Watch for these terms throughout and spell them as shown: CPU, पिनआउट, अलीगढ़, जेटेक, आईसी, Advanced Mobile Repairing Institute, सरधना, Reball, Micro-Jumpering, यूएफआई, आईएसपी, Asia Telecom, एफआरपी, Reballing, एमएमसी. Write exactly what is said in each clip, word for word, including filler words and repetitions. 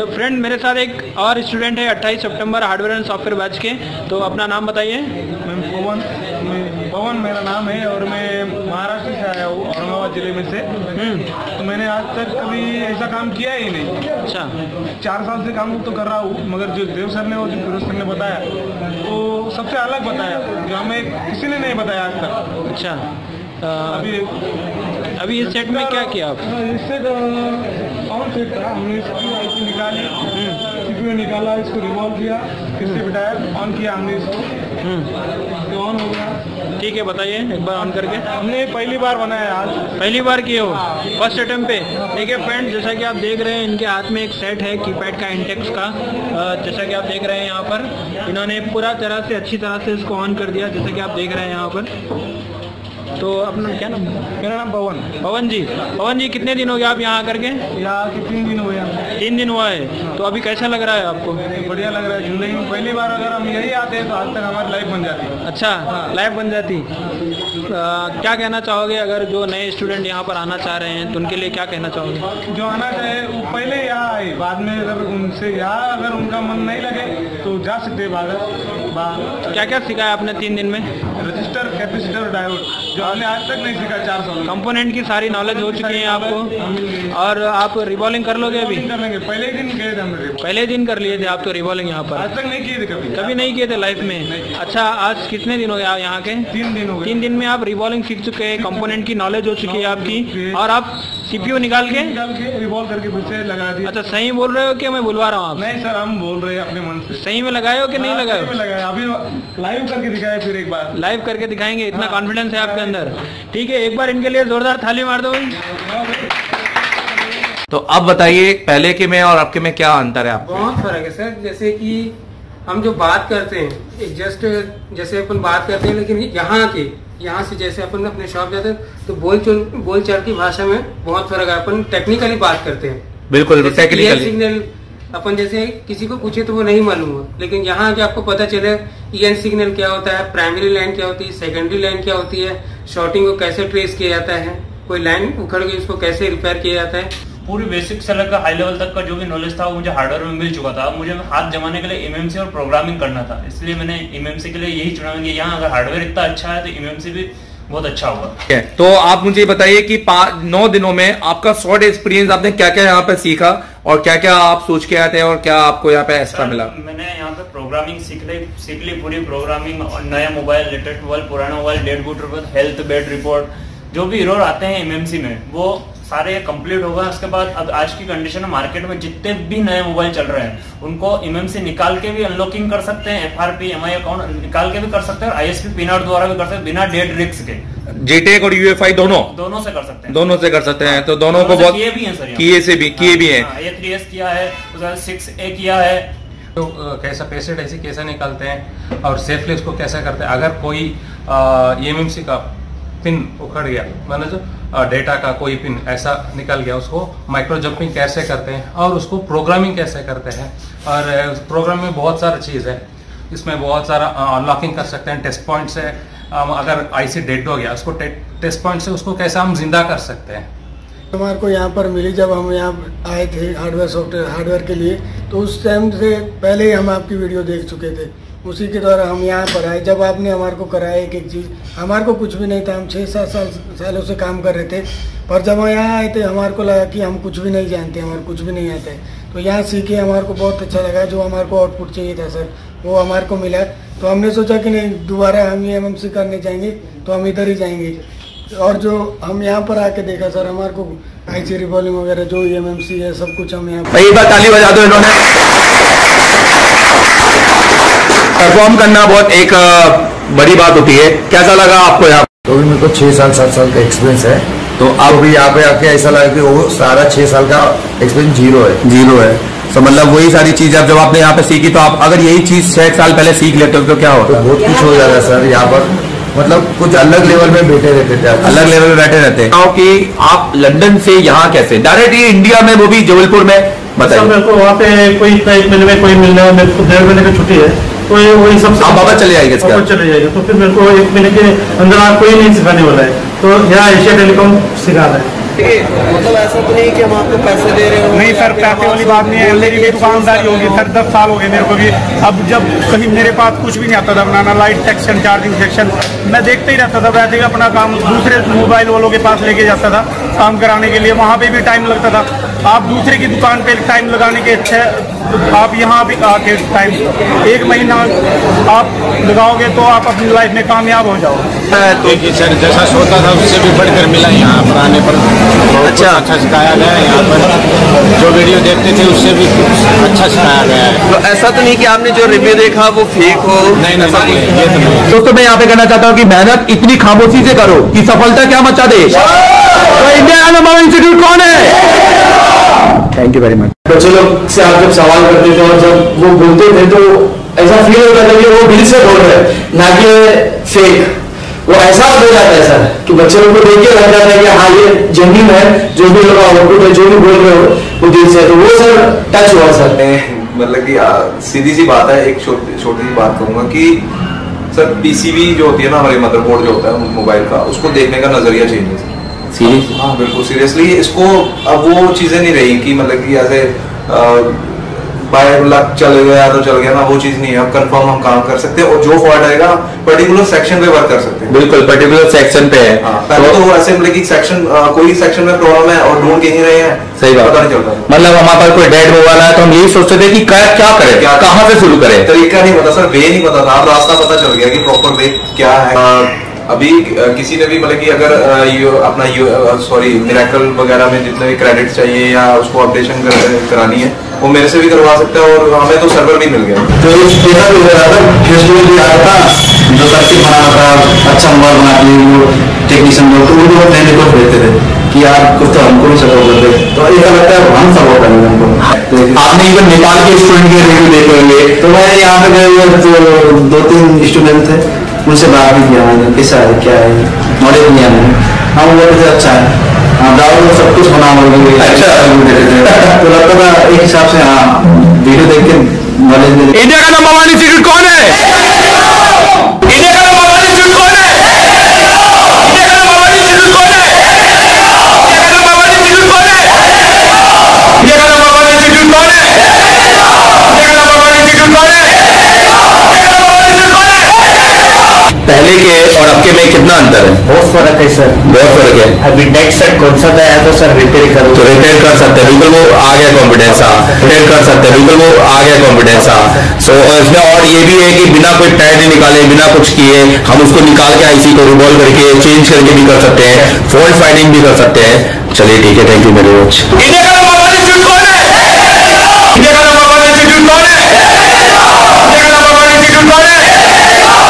तो फ्रेंड मेरे साथ एक और स्टूडेंट है अट्ठाईस सितंबर हार्डवेयर एंड सॉफ्टवेयर बैच के, तो अपना नाम बताइए। मैम भवन, भवन मेरा नाम है और मैं महाराष्ट्र से आया हूँ, औरंगाबाद जिले में से। तो मैंने आज तक कभी ऐसा काम किया ही नहीं। अच्छा, चार साल से काम तो कर रहा हूँ, मगर जो देव सर ने और जो फिरोज सर ने बताया वो तो सबसे अलग बताया, जो हमें किसी ने नहीं बताया आज तक। अच्छा, आ, अभी अभी इस सेट में क्या किया आप? इस सेट और सेट था, हमने सीपीयू आईसी निकाली, सीपीयू निकाला, इसको रिवॉल्व किया, इससे बिटायर ऑन किया हमने, इसको तो ऑन हो गया। ठीक है, बताइए एक बार ऑन करके। हमने पहली बार बनाया, आज पहली बार किए हो, फर्स्ट अटेम्प्ट पे। देखिए फ्रेंड, जैसा कि आप देख रहे हैं इनके हाथ में एक सेट है कीपैड का, इंटेक्स का। जैसा कि आप देख रहे हैं यहाँ पर इन्होंने पूरा तरह से अच्छी तरह से इसको ऑन कर दिया, जैसा कि आप देख रहे हैं यहाँ पर। तो अपना क्या नाम? मेरा नाम भवन। भवन जी, भवन जी कितने दिन हो गए आप यहाँ आकर के? यहाँ के तीन दिन हुए हैं। तीन दिन हुआ है, तो अभी कैसा लग रहा है आपको? बढ़िया लग रहा है, जिंदगी में पहली बार अगर हम यही आते हैं तो आज तक हमारी लाइफ बन जाती है। अच्छा, हाँ। लाइफ बन जाती। आ, क्या कहना चाहोगे अगर जो नए स्टूडेंट यहाँ पर आना चाह रहे हैं तो उनके लिए क्या कहना चाहोगे? जो आना चाहे वो पहले यहाँ आए, बाद में अगर उनसे यहाँ अगर उनका मन नहीं लगे तो जा सकते हैं बाहर। क्या क्या सिखाया आपने तीन दिन में? रजिस्टर, कैपेसिटर, डायोड, जो हमने आज तक नहीं सीखा चार साल। कंपोनेंट की सारी नॉलेज हो चुकी है आपको, और आप रिबॉलिंग कर लोगे अभी? पहले दिन गए थे हम, पहले दिन कर लिए थे आप तो रिबॉलिंग यहाँ पर? आज तक नहीं किए थे कभी, कभी नहीं किए थे लाइफ में। अच्छा, आज कितने दिन हो गए आप यहाँ के? तीन दिन हो गए। तीन दिन में आप रिबॉलिंग सीख चुके हैं, कंपोनेंट की नॉलेज हो चुकी है आपकी, और आप सीपीयू निकाल के रिवॉल्व करके पीछे लगा दिया। अच्छा, सही बोल रहे हो कि मैं बुलवा रहा हूँ आप? नहीं सर, हम बोल रहे हैं अपने मन से। सही में लगाए हो कि नहीं लगाए? लगाया, अभी लाइव करके दिखाया, फिर एक बार लाइव करके दिखाएंगे। इतना कॉन्फिडेंस है आपके अंदर, ठीक है। एक बार इनके लिए जोरदार थाली मार दो। तो अब बताइए पहले के में और आपके में क्या अंतर है? आपको बहुत फर्क है सर। जैसे कि हम जो बात करते हैं, जस्ट जैसे अपन बात करते हैं, लेकिन यहाँ के यहाँ से जैसे अपन अपने शॉप जाते हैं तो बोल चल बोल चाल की भाषा में बहुत फर्क है। अपन टेक्निकली बात करते हैं, बिल्कुल टेक्निकली। सिग्नल अपन जैसे किसी को पूछे तो वो नहीं मालूम हो, लेकिन यहाँ के आपको पता चले ईएन सिग्नल क्या होता है, प्राइमरी लाइन क्या होती है, सेकेंडरी लाइन क्या होती है, शॉर्टिंग को कैसे ट्रेस किया जाता है, कोई लाइन उखड़ गई उसको कैसे रिपेयर किया जाता है। पूरी बेसिक से लेकर हाई लेवल तक का जो भी नॉलेज था वो मुझे हार्डवेयर में मिल चुका था। मुझे हाथ जमाने के लिए एमएमसी और प्रोग्रामिंग करना था, इसलिए मैंने एमएमसी के लिए यही चुना कि यहाँ अगर हार्डवेयर इतना अच्छा है तो एमएमसी भी बहुत अच्छा होगा। okay, तो आप मुझे बताइए कि नौ दिनों में आपका शॉर्ट एक्सपीरियंस, आपने क्या क्या यहाँ पे सीखा और क्या क्या आप सोच के आते हैं और क्या आपको यहाँ पे एक्स्ट्रा मिला? मैंने यहाँ पे प्रोग्रामिंग सीख ली सीख ली पूरी प्रोग्रामिंग, और नया मोबाइल, लेटेस्ट मोबाइल, पुराना मोबाइल, डेट good report, health bed report, जो भी एरर आते हैं एमएमसी में वो सारे कंप्लीट होगा। उसके बाद अब आज की कंडीशन में मार्केट में जितने भी नए मोबाइल चल रहे हैं उनको एमएमसी निकाल के भी अनलॉकिंग कर सकते हैं, एफआरपी, एमआई अकाउंट निकाल के भी कर सकते हैं, और आईएसपी पिनआउट द्वारा भी कर सकते हैं बिना डेट रिस्क के। जेटेक और यूएफआई दोनों दोनों से कर सकते हैं, दोनों से कर सकते हैं। तो दोनों को बहुत किए भी हैं सर, किए से भी किए भी हैं। ए थ्री एस किया है, उसका सिक्स ए किया है। तो कैसा पेशेंट ऐसे कैसे निकालते हैं और सेफली उसको कैसे करते हैं। अगर कोई एमएमसी का पिन उखड़ गया, माना जो डेटा का कोई पिन ऐसा निकल गया, उसको माइक्रो जंपिंग कैसे करते हैं और उसको प्रोग्रामिंग कैसे करते हैं। और प्रोग्राम में बहुत सारा चीज़ है, इसमें बहुत सारा अनलॉकिंग कर सकते हैं, टेस्ट पॉइंट से अगर आईसी डेड हो गया उसको टे, टेस्ट पॉइंट से उसको कैसे हम जिंदा कर सकते हैं। हमारे को यहाँ पर मिली जब हम यहाँ आए थे हार्डवेयर सॉफ्टवेयर हार्डवेयर के लिए, तो उस टाइम से पहले ही हम आपकी वीडियो देख चुके थे, उसी के द्वारा हम यहाँ पर आए। जब आपने हमारे को कराया एक एक चीज़, हमारे को कुछ भी नहीं था, हम छः सात साल सालों से काम कर रहे थे, पर जब हम यहाँ आए थे हमारे को लगा कि हम कुछ भी नहीं जानते, हमारे कुछ भी नहीं आता है। तो यहाँ सीखे, हमारे को बहुत अच्छा लगा। जो हमारे को आउटपुट चाहिए था सर वो हमारे को मिला, तो हमने सोचा कि नहीं, दोबारा हम ये एमएमसी करने जाएंगे तो हम इधर ही जाएंगे। और जो हम यहाँ पर आके देखा सर, हमारे को आईसी रिबॉलिंग वगैरह जो एमएमसी है सब कुछ हम यहाँ पर। एक बार ताली बजा दो, इन्होंने परफॉर्म करना बहुत एक बड़ी बात होती है। कैसा लगा आपको यहाँ? तो भी मेरे को छह साल सात साल का एक्सपीरियंस है, तो आप भी यहाँ पे आके ऐसा लगा कि वो सारा छह साल का एक्सपीरियंस जीरो है जीरो है तो मतलब वही सारी चीज आप जब आपने यहाँ पे सीखी, तो आप अगर यही चीज छह साल पहले सीख लेते हो तो क्या होता? तो बहुत कुछ हो जाता सर। यहाँ पर मतलब कुछ अलग लेवल में बैठे रहते थे, अलग लेवल में बैठे रहते हैं कि आप लंदन से यहाँ कैसे डायरेक्ट ये इंडिया में, वो भी जबलपुर में? बताइए। मेरे को वहाँ पे कोई इतना एक महीने में कोई मिलना है, मेरे को डेढ़ महीने की छुट्टी है, तो वही सब आप बाबा चले जाएंगे इसका चले जाएगा। तो फिर मेरे को एक महीने के अंदर कोई नहीं सिखाने वाला है, तो यहाँ एशिया टेलीकॉम सिखा रहा है। मतलब ऐसा तो नहीं कि हम आपको पैसे दे रहे हो? नहीं सर, पैसे वाली बात नहीं है, मेरी भी दुकानदारी होगी सर, दस साल हो गए मेरे को भी। अब जब कहीं मेरे पास कुछ भी नहीं आता था बनाना, लाइट सेक्शन, चार्जिंग सेक्शन, मैं देखते ही रहता था, वैसे ही अपना काम दूसरे मोबाइल वालों के पास लेके जाता था काम कराने के लिए, वहाँ पर भी टाइम लगता था। आप दूसरे की दुकान पे टाइम लगाने के अच्छे, आप यहाँ भी आके टाइम एक महीना आप लगाओगे तो आप अपनी लाइफ में कामयाब हो जाओ। देखिए सर, जैसा सोचा था उससे भी बढ़कर मिला यहाँ पर आने पर। अच्छा अच्छा सिखाया गया है यहाँ पर, जो वीडियो देखते थे उससे भी अच्छा सिखाया गया है। तो ऐसा तो नहीं कि आपने जो रिव्यू देखा वो फेक हो? नहीं नहीं, ये तो नहीं। दोस्तों मैं यहाँ पे कहना चाहता हूँ कि मेहनत इतनी खामोशी से करो कि सफलता क्या मचा दे। इंस्टीट्यूट कौन है? Thank you very much. बच्चे लोग से आप जब सवाल करते थे और जब वो बोलते थे तो ऐसा फील होता था कि वो दिल से बोल रहे हैं, ना कि फेक। वो ऐसा हो जाता है सर कि बच्चे लोग को देख के लग जाता है कि हाँ ये जेन्युइन है, जो भी लोग आउटपुट है, जो भी बोल रहे हो वो दिल से। तो वो सर टच हुआ सर। मतलब कि सीधी सी बात है, एक छोटी छोटी सी बात कहूँगा कि सर पीसीबी जो होती है ना, हमारे मदरबोर्ड जो होता है मोबाइल का, उसको देखने का नजरिया चेंज है। हाँ बिल्कुल सीरियसली, इसको अब वो चीज़ें नहीं रही कि मतलब कि ऐसे बाय लक चल गया तो चल गया ना, वो चीज़ नहीं है। अब कंफर्म हम काम कर सकते हैं और जो फॉल्ट आएगा पर्टिकुलर सेक्शन पे वर्क कर सकते हैं। बिल्कुल पर्टिकुलर सेक्शन पे है। हाँ, तो, तो ऐसे मतलब कि सेक्शन कोई सेक्शन में प्रॉब्लम है और ढूंढ कहीं रहे हैं, सही बात पता नहीं चलता। मतलब हमारे पास कोई डेड मोबाइल है तो हम यही सोचते थे कि क्या क्या करें, क्या कहाँ से शुरू करें, तरीका नहीं पता सर, वे नहीं पता था। अब रास्ता पता चल गया कि प्रॉपर वे क्या है। अभी किसी ने भी मतलब कि अगर यू, अपना यू सॉरी मिरेकल वगैरह में जितने भी क्रेडिट्स चाहिए या उसको अपडेशन कर, करानी है वो मेरे से भी करवा सकता है, और हमें तो सर्वर भी मिल गया। तो जो सर्किट बनाना था अच्छा मोबाइल बना के वो टेक्नीशियन लोग तो वो नए लोग भेजते थे कि यार कुछ तो हमको भी सपोर्ट कर दे, तो ऐसा लगता है हम सपोर्ट करेंगे हमको। आपने इवन नेपाल के स्टूडेंट के रिव्यू देखे होंगे, तो मैं यहाँ पे गए दो तीन स्टूडेंट थे, उनसे बात भी किया मैंने, कैसा है क्या है नॉलेज नहीं है हाँ वो बोलते थे अच्छा है, हाँ डाउनलोड सब कुछ बना होंगे अच्छा तो लगता था एक हिसाब से हाँ वीडियो देख के नॉलेज मिले। इंडिया का नंबर वन इंस्टीट्यूट कौन है? इंडिया का नंबर वन इंस्टीट्यूट कौन है? इंडिया का नंबर वन इंस्टीट्यूट कौन है? इंडिया का नंबर वन इंस्टीट्यूट कौन है? इंडिया का नंबर वन इंस्टीट्यूट कौन है? इंडिया का नंबर वन इंस्टीट्यूट कौन है? पहले के और अब के में कितना अंतर है? बहुत फर्क है सर, बहुत फर्क है। अभी नेक्स्ट सेट कौन सा आया तो सर रिपेयर करो, तो रिपेयर कर सकते हैं बिल्कुल, वो आ गया कॉन्फिडेंस आ, रिपेयर कर सकते हैं बिल्कुल, वो आ गया कॉन्फिडेंस आ। सो इसमें और ये भी है कि बिना कोई पैड निकाले, बिना कुछ किए हम उसको निकाल के आईसी को रिबॉल करके चेंज करके भी कर सकते हैं, फॉल्ट फाइंडिंग भी कर सकते हैं। चलिए ठीक है, thank you very much. India का नंबर वन इंस्टीट्यूट कौन है? इंडिया का नंबर वन इंस्टीट्यूट कौन है? इंडिया का नंबर वन इंस्टीट्यूट कौन है?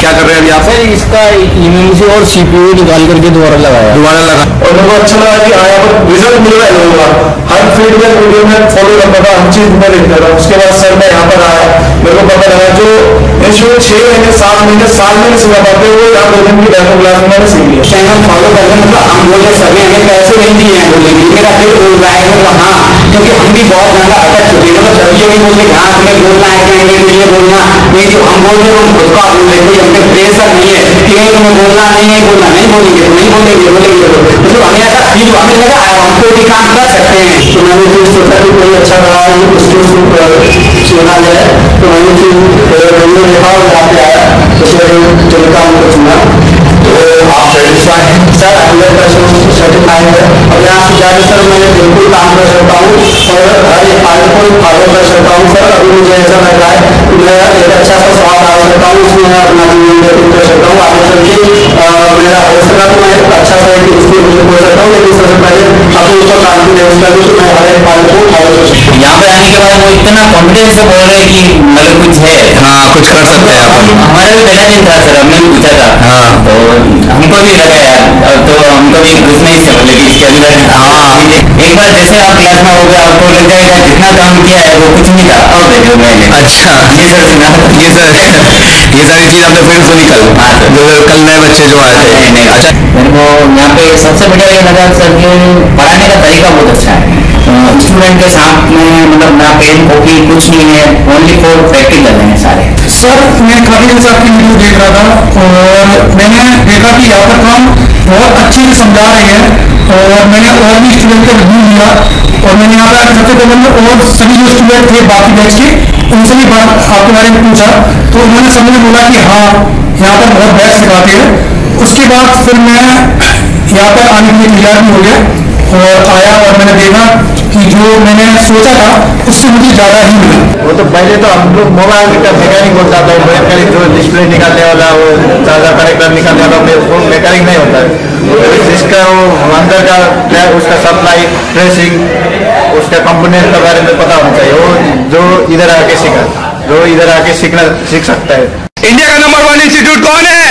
क्या कर रहे हैं अभी आप? सर इसका ईएमएमसी और सीपीयू निकाल करके दोबारा लगाया, दोबारा लगा और मेरे को अच्छा लगा कि आया पर रिजल्ट मिल रहा है लोगों का। हर फील्ड में वीडियो में फॉलो करता था, हर चीज में देखता था। उसके बाद सर मैं यहाँ पर आया, मेरे को पता लगा जो इंस्टीट्यूट छह महीने सात महीने साल में सीखा पाते वो यहाँ दो दिन की डेमो क्लास में मैंने सीख लिया। चैनल फॉलो करते मतलब हम बोले सभी हमें पैसे नहीं दिए हैं बोले, मेरा फिर बोल रहा है मतलब हाँ, क्योंकि हम भी बहुत ज्यादा अटक चुके हैं। मतलब सभी ये बोलते हाँ हमें बोलना है कि नहीं बोलना, नहीं जो हम बोल रहे हैं हम खुद का बोल रहे हैं, प्रेशर नहीं है कि नहीं तुम्हें बोलना नहीं है, बोलना नहीं बोलेंगे तो नहीं बोलेंगे बोलेंगे तो मतलब हमें ऐसा फील हुआ, हमें लगा हमको भी काम कर सकते हैं। तो मैंने फिर सोचा कि कोई अच्छा रहा है चुना जाए, तो मैंने फिर वीडियो देखा और यहाँ पे आया, तो फिर टेलीकॉम को चुना। तो आप सेटिस्फाई हैं सर? हंड्रेड परसेंट सेटिस्फाई है। और यहाँ से जाकर सर मैं बिल्कुल काम कर सकता हूँ और हर एक आदमी को फॉलो कर सकता हूँ सर। अभी मुझे ऐसा लग रहा है कि मैं एक अच्छा सा स्वाद आ सकता हूँ, उसमें मैं अपना कर सकता हूँ आगे चल के, मेरा हो सका तो मैं अच्छा सा एक उसको बोल सकता हूँ। लेकिन सबसे पहले अपने ऊपर काम की व्यवस्था दूँ, मैं हर एक बात को फॉलो कर सकता हूँ। यहाँ पे आने के बाद वो इतना कॉन्फिडेंस से बोल रहे हैं कि मतलब कुछ है, हाँ कुछ कर सकते हैं। हमारा भी पहला दिन था सर, हमने भी पूछा था, हाँ तो हमको भी लगा यार, तो हमको भी कुछ नहीं से बोले कि इसके अंदर हाँ। एक बार जैसे आप क्लास में हो गए आपको लग जाएगा जितना काम किया है वो कुछ नहीं था। अच्छा ये सर सुना, ये सर ये सारी चीज हमने फिर सुनी कल, जो कल नए बच्चे जो आए थे। अच्छा मेरे को यहाँ पे सबसे बढ़िया ये लगा सर कि पढ़ाने का तरीका बहुत अच्छा है, स्टूडेंट के साथ में मतलब ना पेन कॉपी कुछ नहीं है, ओनली फॉर प्रैक्टिकल है सारे। सर मैं काफी दिन से आपकी वीडियो देख रहा था और मैंने देखा कि यहाँ पर काम बहुत अच्छे से समझा रहे हैं और मैंने और भी स्टूडेंट का रिव्यू लिया और मैंने यहाँ पर सबसे पहले मैं और सभी जो स्टूडेंट थे बाकी बैच के उनसे भी बात आपके बारे में पूछा तो उन्होंने सब ने बोला कि हाँ यहाँ पर बहुत बैच सिखाते हैं। उसके बाद फिर मैं यहाँ पर आने के लिए तैयार भी हो गया और आया और मैंने देखा कि जो मैंने सोचा था उससे मुझे ज़्यादा ही मिला। वो तो पहले तो हम लोग मोबाइल का मैकेनिक होता था, मैकेनिक जो डिस्प्ले निकालने वाला वो चार्जर कनेक्टर निकालने वाला वो मैकेनिक नहीं होता है। इसका वो अंदर का उसका सप्लाई ट्रेसिंग उसका कंपोनेंट के बारे में पता होना चाहिए, वो जो इधर आके सीखा जो इधर आके सीखना सीख सकता है। इंडिया का नंबर वन इंस्टीट्यूट कौन है?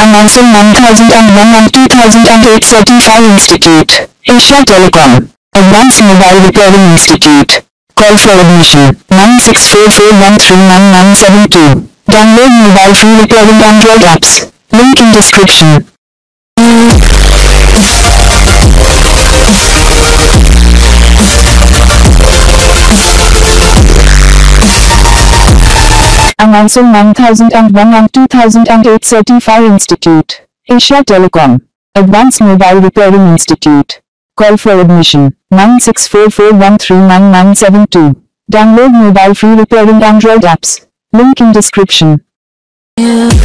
Announcing one thousand one and two thousand eight Certified Institute, Asia Telecom, Advanced Mobile Repairing Institute. Call for admission nine six four four one three nine nine seven two. Download mobile phone repairing Android apps. Link in description. Announcing one thousand one and two thousand eight Certified Institute, Asia Telecom, Advanced Mobile Repairing Institute. Call for admission nine six four four one three nine nine seven two. Download mobile free repairing Android apps. Link in description. Yeah.